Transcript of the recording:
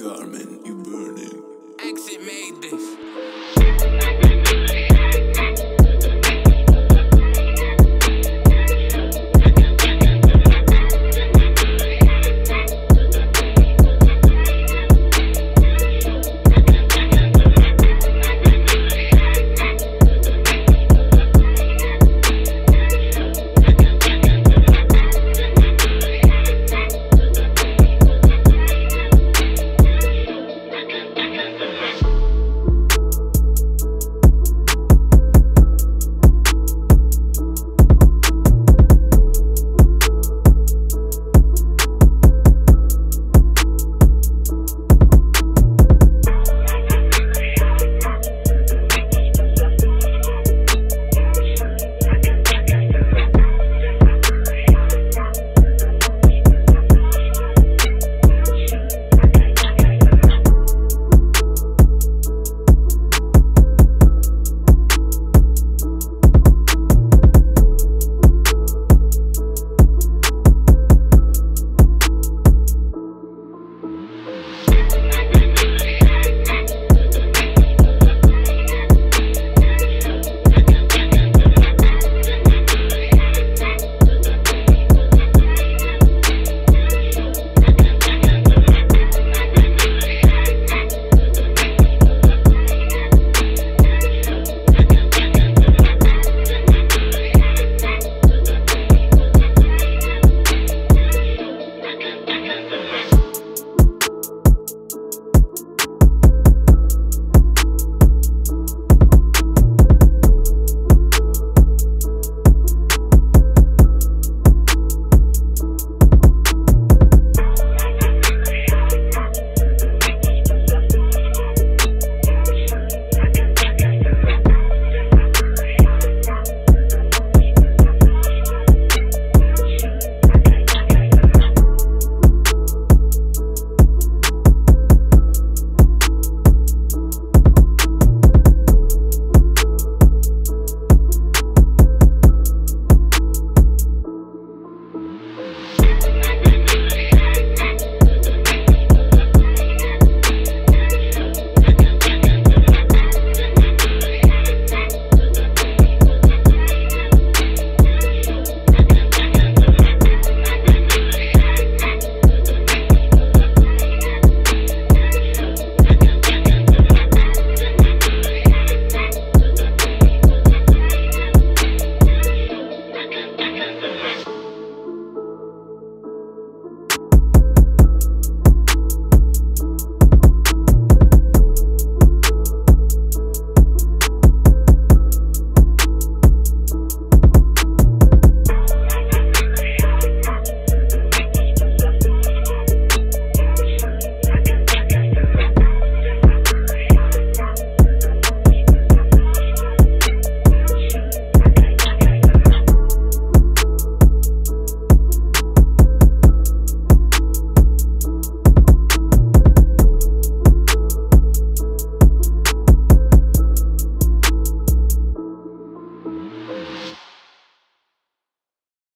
Garmin, you burning. Accent made this.